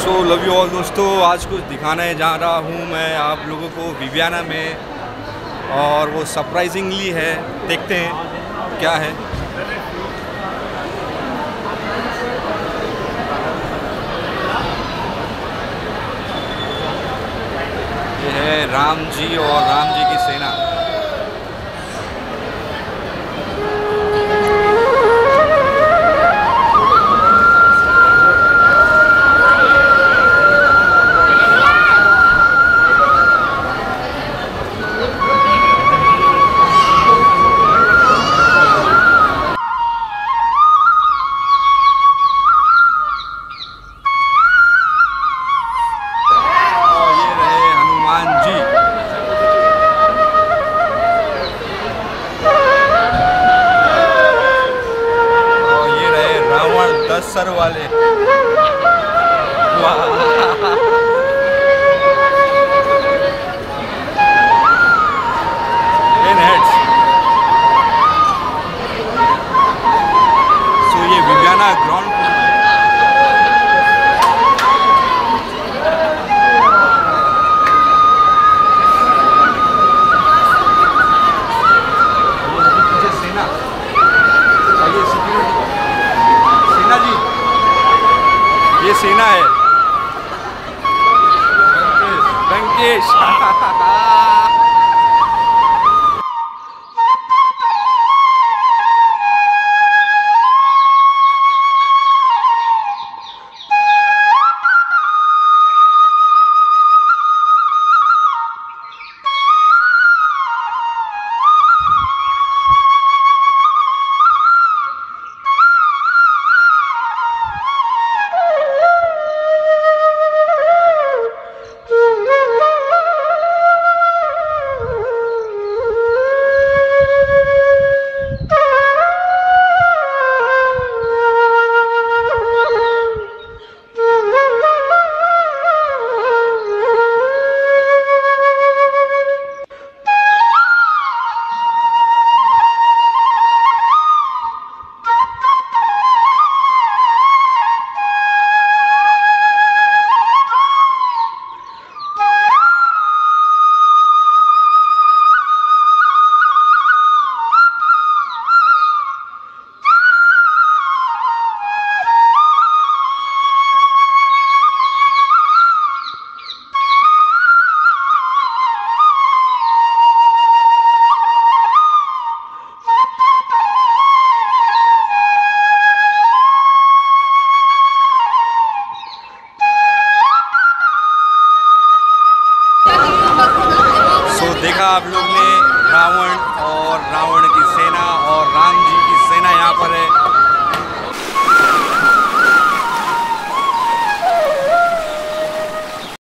So love you all दोस्तों। आज कुछ दिखाने जा रहा हूँ मैं आप लोगों को विवियाना में, और वो सरप्राइजिंगली है, देखते हैं क्या है। ये है राम जी और राम जी की सेना। सर वाले इन हेड्स। सो ये विवियाना ग्राउंड सेना है। वेंकेश आप लोग ने रावण और रावण की सेना और राम जी की सेना यहाँ पर है।